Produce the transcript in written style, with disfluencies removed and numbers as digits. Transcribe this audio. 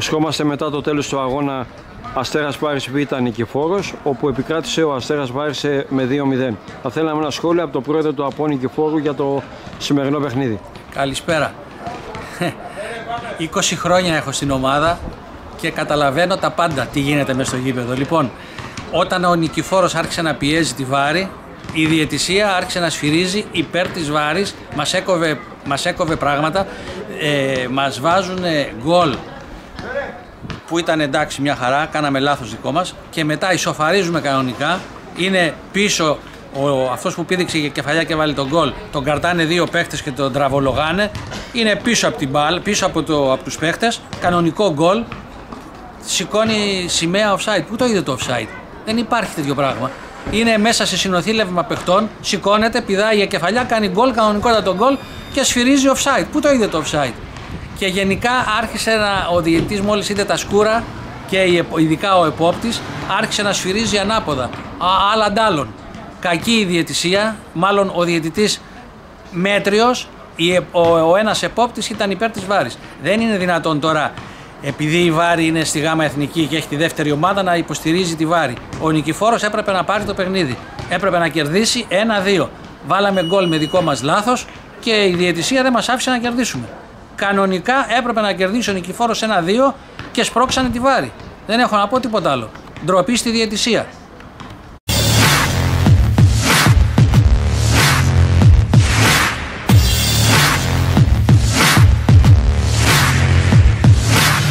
Βρισκόμαστε μετά το τέλος του αγώνα Αστέρας Βάρης Β' Νικηφόρος, όπου επικράτησε ο Αστέρας Βάρης με 2-0. Θα θέλαμε ένα σχόλιο από τον πρόεδρο του ΑΠΟ Νικηφόρου για το σημερινό παιχνίδι. Καλησπέρα. 20 χρόνια έχω στην ομάδα και καταλαβαίνω τα πάντα τι γίνεται μέσα στο γήπεδο. Λοιπόν, όταν ο Νικηφόρος άρχισε να πιέζει τη Βάρη, η διαιτησία άρχισε να σφυρίζει υπέρ της Βάρης, μας έκοβε πράγματα, μας βάζουν γκολ που ήταν εντάξει μια χαρά, κάναμε λάθος δικό μας, και μετά ισοφαρίζουμε κανονικά, είναι πίσω αυτός που πήδηξε για κεφαλιά και βάλει τον γκολ, τον καρτάνε δύο παίχτες και τον τραβολογάνε, είναι πίσω από την μπάλ, πίσω από τους παίχτες, κανονικό γκολ, σηκώνει σημαία offside. Πού το είδε το offside? Δεν υπάρχει τέτοιο πράγμα. Είναι μέσα σε συνοθήλευμα παιχτών, σηκώνεται, πηδάει για κεφαλιά, κάνει γκολ, κανονικότατο τον γκολ και σφυρίζει offside. Πού το είδε το offside? Και γενικά άρχισε ο διαιτητής, μόλις είδε τα σκούρα και ειδικά ο επόπτης, άρχισε να σφυρίζει ανάποδα. Άλλα ντάλλον. Κακή η διαιτησία, μάλλον ο διαιτητής μέτριος, ο ένας επόπτης ήταν υπέρ της Βάρης. Δεν είναι δυνατόν τώρα, επειδή η Βάρη είναι στη ΓΑΜΑ Εθνική και έχει τη δεύτερη ομάδα, να υποστηρίζει τη Βάρη. Ο Νικηφόρος έπρεπε να πάρει το παιχνίδι. Έπρεπε να κερδίσει 1-2. Βάλαμε γκολ με δικό μας λάθος και η διαιτησία δεν μας άφησε να κερδίσουμε. Κανονικά έπρεπε να κερδίσει ο Νικηφόρος 1-2 και σπρώξανε τη Βάρη. Δεν έχω να πω τίποτα άλλο. Ντροπή στη διαιτησία.